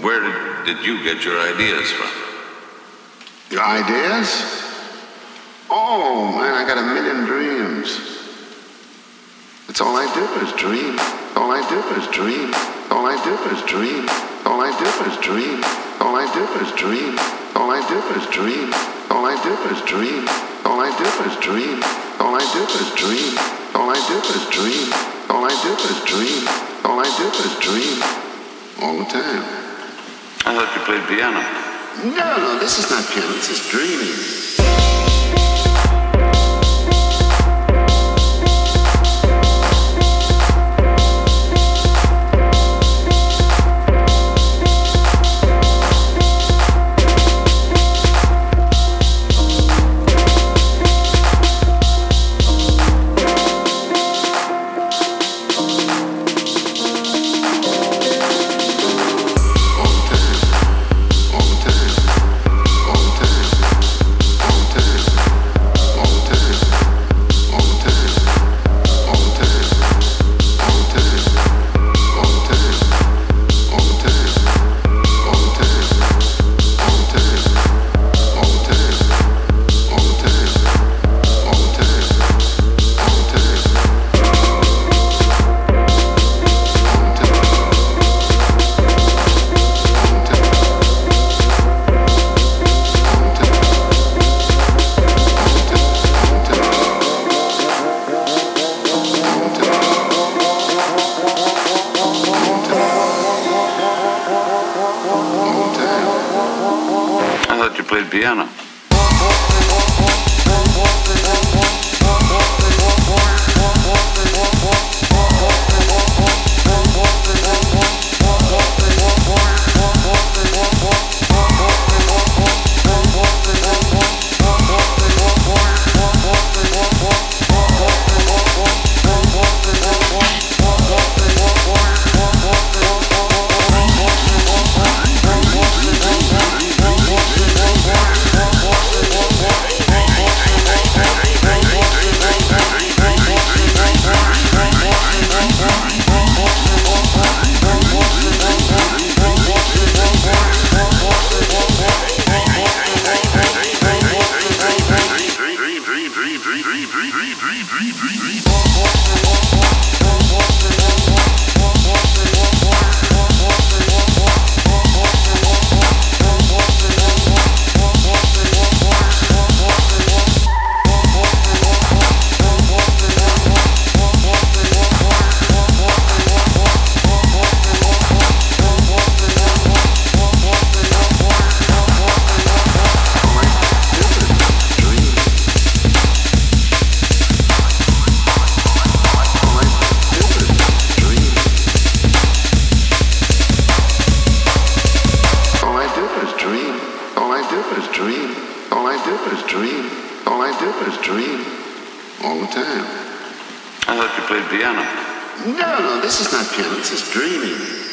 Where did you get your ideas from? Your ideas? Oh, man, I got a million dreams. It's all I do is dream. All I do is dream. All I do is dream. All I do is dream. All I do is dream. All I do is dream. All I do is dream. All I do is dream. All I do is dream. All I do is dream. All I do is dream. All I do is dream. All the time. I thought you played piano. No, this is not piano. This is dreaming. Piano. All the time. I thought you played piano. No, this is not piano. This is dreaming.